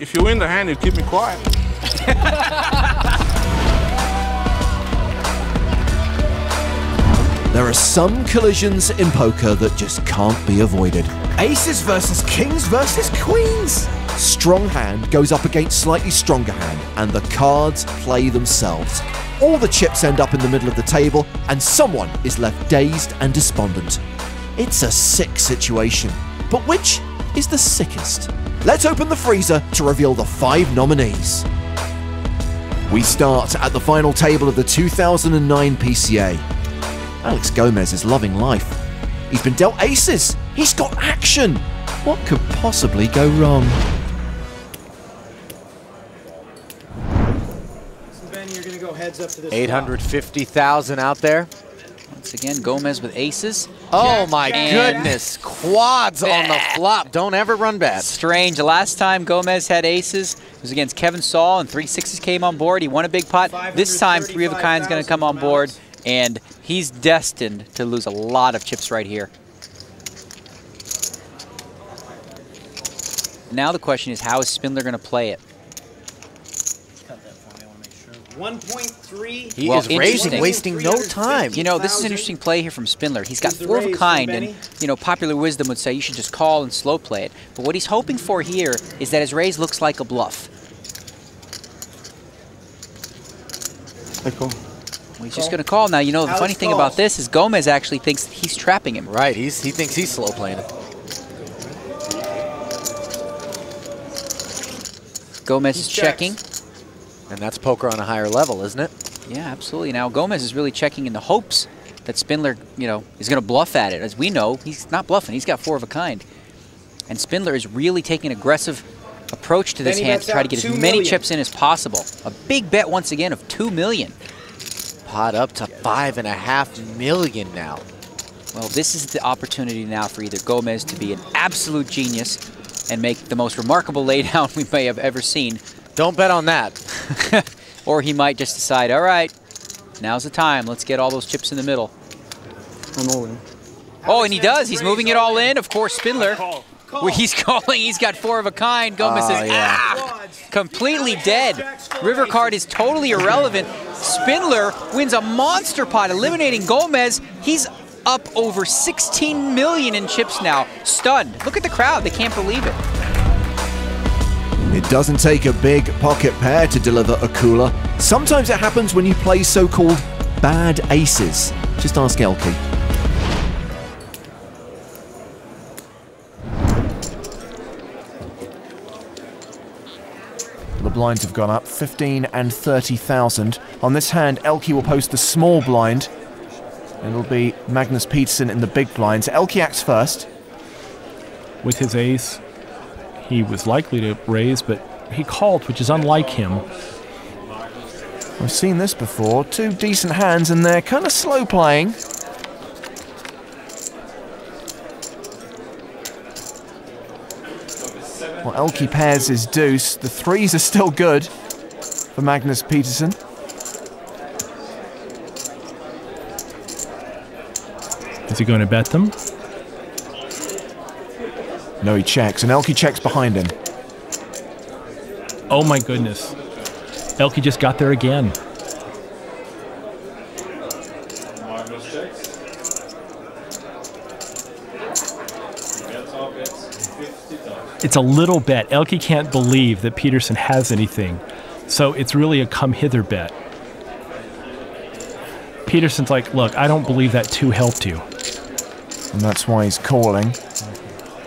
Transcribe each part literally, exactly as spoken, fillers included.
If you win the hand, you keep me quiet. There are some collisions in poker that just can't be avoided. Aces versus kings versus queens. Strong hand goes up against slightly stronger hand, and the cards play themselves. All the chips end up in the middle of the table, and someone is left dazed and despondent. It's a sick situation, but which is the sickest? Let's open the freezer to reveal the five nominees. We start at the final table of the two thousand nine P C A. Alex Gomes is loving life. He's been dealt aces. He's got action. What could possibly go wrong? eight hundred fifty thousand out there. Once again, Gomes with aces. Oh my goodness, quads on the flop. Don't ever run bad. Strange, last time Gomes had aces, it was against Kevin Saul, and three sixes came on board. He won a big pot. This time, three of a kind's gonna come on board, and he's destined to lose a lot of chips right here. Now the question is, how is Spindler gonna play it? one point three. He well, is racing, wasting no time. You know, this is an interesting play here from Spindler. He's got four of a kind, and, you know, popular wisdom would say you should just call and slow play it. But what he's hoping for here is that his raise looks like a bluff. I call. Well, he's call. just going to call now. You know, the Alex funny thing calls. about this is Gomes actually thinks he's trapping him. Right, he's, he thinks he's slow playing it. Gomes he is checks. checking. And that's poker on a higher level, isn't it? Yeah, absolutely. Now, Gomes is really checking in the hopes that Spindler, you know, is going to bluff at it. As we know, he's not bluffing. He's got four of a kind. And Spindler is really taking an aggressive approach to this hand to try to get as many chips in as possible. A big bet, once again, of two million. Pot up to five and a half million now. Well, this is the opportunity now for either Gomes to be an absolute genius and make the most remarkable laydown we may have ever seen. Don't bet on that. Or he might just decide, all right, now's the time. Let's get all those chips in the middle. I'm all in. Oh, and he does. He's moving it all in. Of course, Spindler. Call. Call. Well, he's calling. He's got four of a kind. Gomes oh, is yeah. ah, completely dead. River card is totally irrelevant. Spindler wins a monster pot, eliminating Gomes. He's up over sixteen million in chips now. Stunned. Look at the crowd. They can't believe it. It doesn't take a big pocket pair to deliver a cooler. Sometimes it happens when you play so-called bad aces. Just ask Elky. The blinds have gone up fifteen and thirty thousand. On this hand, Elky will post the small blind. It'll be Magnus Petersson in the big blind. So Elky acts first. With his ace, he was likely to raise, but he called, which is unlike him. I've seen this before. Two decent hands, and they're kind of slow playing. Well, Elky pairs his deuce. The threes are still good for Magnus Petersson. Is he going to bet them? No, he checks, and Elky checks behind him. Oh my goodness. Elky just got there again. It's a little bet. Elky can't believe that Petersson has anything. So it's really a come hither bet. Peterson's like, look, I don't believe that two helped you. And that's why he's calling.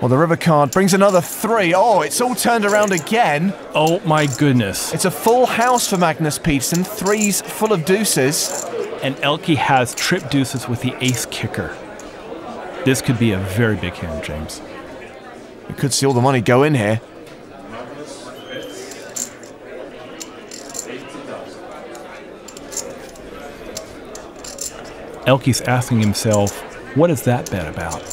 Well, the river card brings another three. Oh, it's all turned around again. Oh, my goodness. It's a full house for Magnus Petersson. Threes full of deuces. And Elky has trip deuces with the ace kicker. This could be a very big hand, James. You could see all the money go in here. Elky's asking himself, what is that bet about?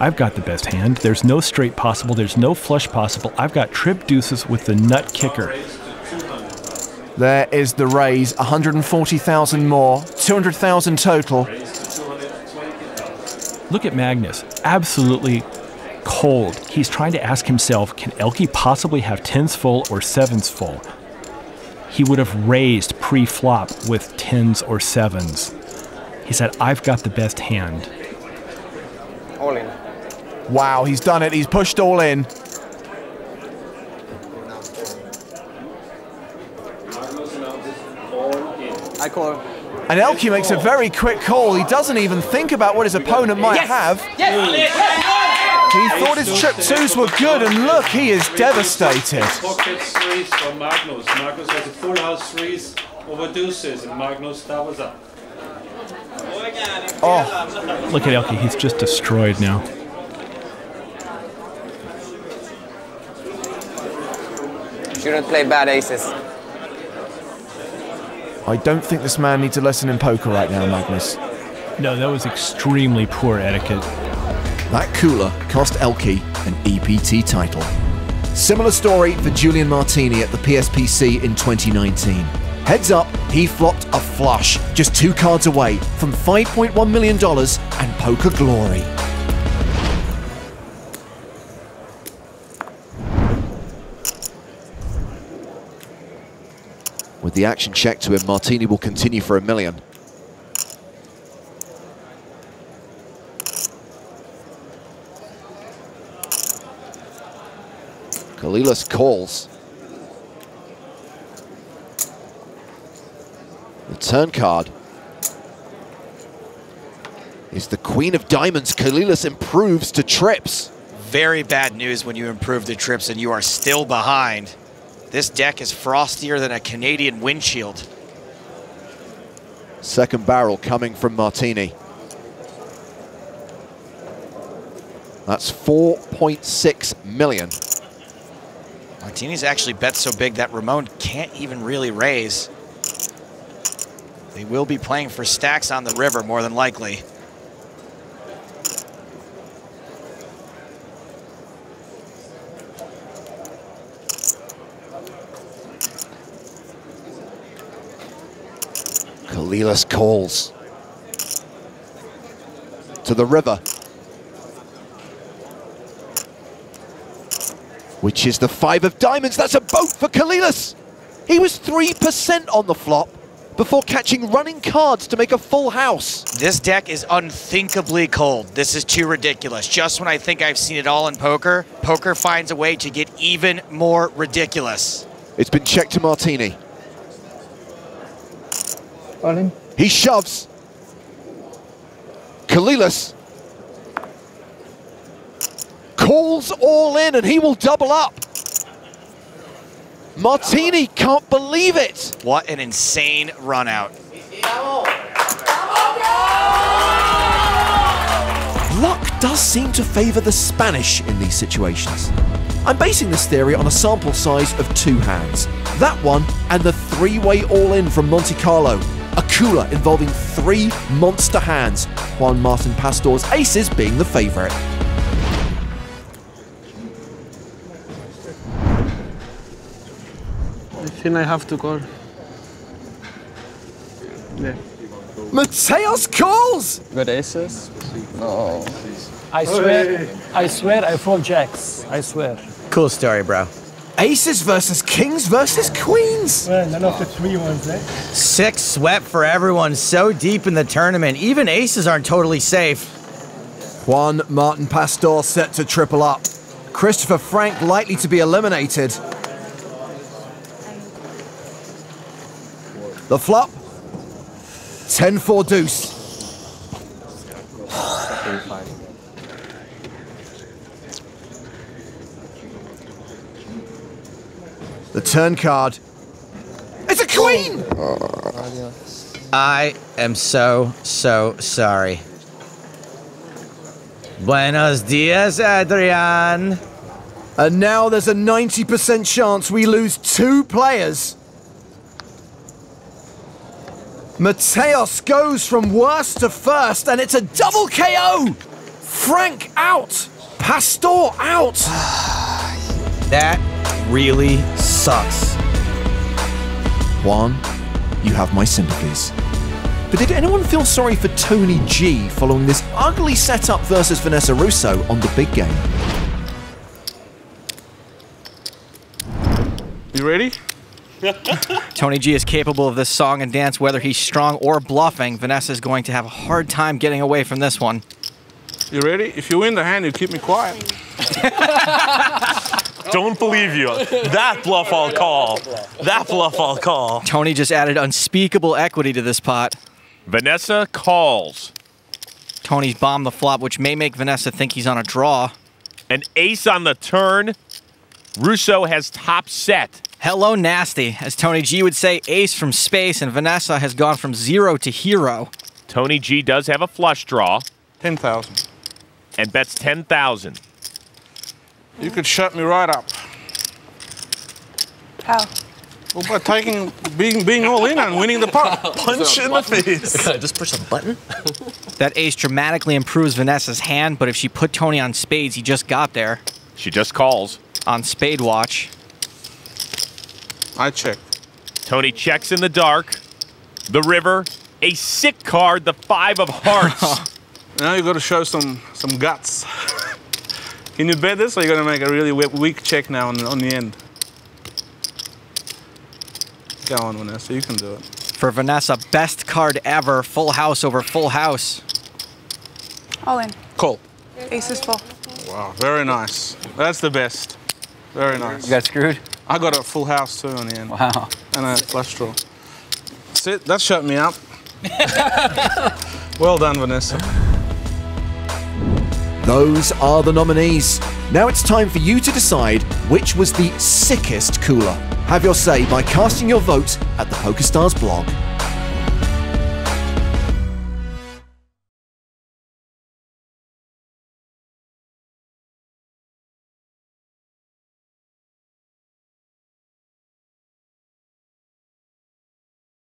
I've got the best hand. There's no straight possible. There's no flush possible. I've got trip deuces with the nut kicker. There is the raise. one hundred forty thousand more. two hundred thousand total. Look at Magnus. Absolutely cold. He's trying to ask himself, can Elky possibly have tens full or sevens full? He would have raised pre-flop with tens or sevens. He said, I've got the best hand. All in. Wow, he's done it. He's pushed all in. I call. And Elky makes a very quick call. He doesn't even think about what his opponent might yes. have. Yes. He thought his trip twos were good, and look, he is devastated. Pocket threes for Magnus. Magnus has a full house threes over deuces, and Magnus doubles up. Oh, look at Elky. He's just destroyed now. Shouldn't play bad aces. I don't think this man needs a lesson in poker right now, Magnus. No, that was extremely poor etiquette. That cooler cost Elky an E P T title. Similar story for Julian Martini at the P S P C in twenty nineteen. Heads up, he flopped a flush, just two cards away from five point one million dollars and poker glory. With the action check to him, Martini will continue for a million. Colillas calls. The turn card is the Queen of Diamonds. Colillas improves to trips. Very bad news when you improve to trips and you are still behind. This deck is frostier than a Canadian windshield. Second barrel coming from Martini. That's four point six million. Martini's actually bet so big that Ramon can't even really raise. They will be playing for stacks on the river more than likely. Colillas calls to the river, which is the five of diamonds. That's a boat for Colillas. He was three percent on the flop before catching running cards to make a full house. This deck is unthinkably cold. This is too ridiculous. Just when I think I've seen it all in poker, poker finds a way to get even more ridiculous. It's been checked to Martini. He shoves. Colillas calls all in, and he will double up. Martini can't believe it. What an insane run out. Luck does seem to favor the Spanish in these situations. I'm basing this theory on a sample size of two hands. That one and the three-way all-in from Monte Carlo. A cooler involving three monster hands, Juan Martín Pastor's aces being the favorite. I think I have to call. Yeah. Mateos calls! Good aces? No. I swear, I swear I fold jacks, I swear. Cool story, bro. Aces versus kings versus queens. Well, none of the three ones, eh? Six swept for everyone so deep in the tournament. Even aces aren't totally safe. Juan Martín Pastor set to triple up. Christopher Frank likely to be eliminated. The flop. ten four deuce. The turn card. It's a queen! I am so, so sorry. Buenos dias, Adrian. And now there's a ninety percent chance we lose two players. Mateos goes from worst to first, and it's a double K O! Frank out! Pastor out! That really sucks. Juan, you have my sympathies. But did anyone feel sorry for Tony G following this ugly setup versus Vanessa Rousso on the big game? You ready? Tony G is capable of this song and dance, whether he's strong or bluffing. Vanessa's going to have a hard time getting away from this one. You ready? If you win the hand, you keep me quiet. Don't believe you. That bluff I'll call. That bluff I'll call. Tony just added unspeakable equity to this pot. Vanessa calls. Tony's bombed the flop, which may make Vanessa think he's on a draw. An ace on the turn. Rousso has top set. Hello, nasty. As Tony G would say, ace from space, and Vanessa has gone from zero to hero. Tony G does have a flush draw. ten thousand. And bets ten thousand. You could shut me right up. How? Well, by taking, being, being all in and winning the pot. Punch in the face. Just push a button. That ace dramatically improves Vanessa's hand, but if she put Tony on spades, he just got there. She just calls. On spade watch. I check. Tony checks in the dark. The river. A sick card, the five of hearts. Now you got to show some, some guts. Can you bet this, or you're going to make a really weak check now on, on the end? Go on, Vanessa, you can do it. For Vanessa, best card ever, full house over full house. All in. Call. Ace is full. Wow, very nice. That's the best. Very nice. You got screwed? I got a full house too on the end. Wow. And a flush draw. That's it, that shut me up. Well done, Vanessa. Those are the nominees. Now it's time for you to decide which was the sickest cooler. Have your say by casting your vote at the PokerStars blog.